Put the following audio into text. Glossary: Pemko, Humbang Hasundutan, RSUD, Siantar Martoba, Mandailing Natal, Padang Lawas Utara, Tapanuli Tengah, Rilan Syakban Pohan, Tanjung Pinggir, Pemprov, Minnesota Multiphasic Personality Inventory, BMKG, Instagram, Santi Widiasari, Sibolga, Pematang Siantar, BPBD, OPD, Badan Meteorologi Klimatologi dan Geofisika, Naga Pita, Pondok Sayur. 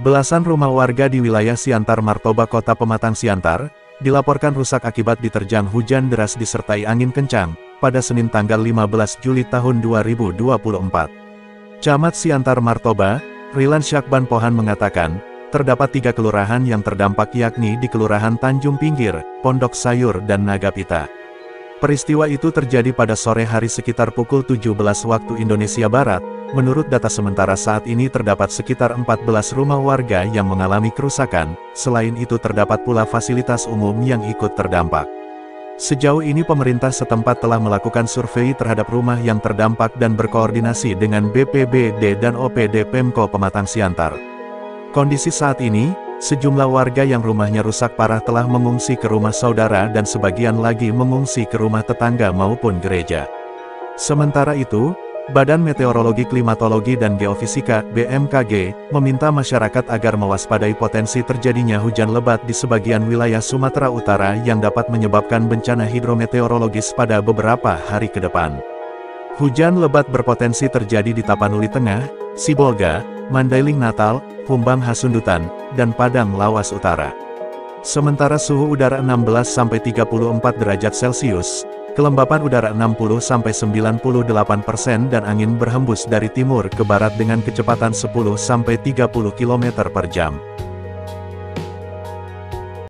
Belasan rumah warga di wilayah Siantar Martoba Kota Pematang Siantar, dilaporkan rusak akibat diterjang hujan deras disertai angin kencang, pada Senin tanggal 15 Juli tahun 2024. Camat Siantar Martoba, Rilan Syakban Pohan mengatakan, terdapat 3 kelurahan yang terdampak yakni di Kelurahan Tanjung Pinggir, Pondok Sayur dan Naga Pita. Peristiwa itu terjadi pada sore hari sekitar pukul 17 waktu Indonesia Barat. Menurut data sementara saat ini terdapat sekitar 14 rumah warga yang mengalami kerusakan, selain itu terdapat pula fasilitas umum yang ikut terdampak. Sejauh ini pemerintah setempat telah melakukan survei terhadap rumah yang terdampak dan berkoordinasi dengan BPBD dan OPD Pemko Pematang Siantar. Kondisi saat ini, sejumlah warga yang rumahnya rusak parah telah mengungsi ke rumah saudara dan sebagian lagi mengungsi ke rumah tetangga maupun gereja. Sementara itu, Badan Meteorologi Klimatologi dan Geofisika (BMKG) meminta masyarakat agar mewaspadai potensi terjadinya hujan lebat di sebagian wilayah Sumatera Utara yang dapat menyebabkan bencana hidrometeorologis pada beberapa hari ke depan. Hujan lebat berpotensi terjadi di Tapanuli Tengah, Sibolga, Mandailing Natal, Humbang Hasundutan, dan Padang Lawas Utara. Sementara suhu udara 16–34 derajat Celcius, kelembapan udara 60–98% dan angin berhembus dari timur ke barat dengan kecepatan 10–30 km/jam.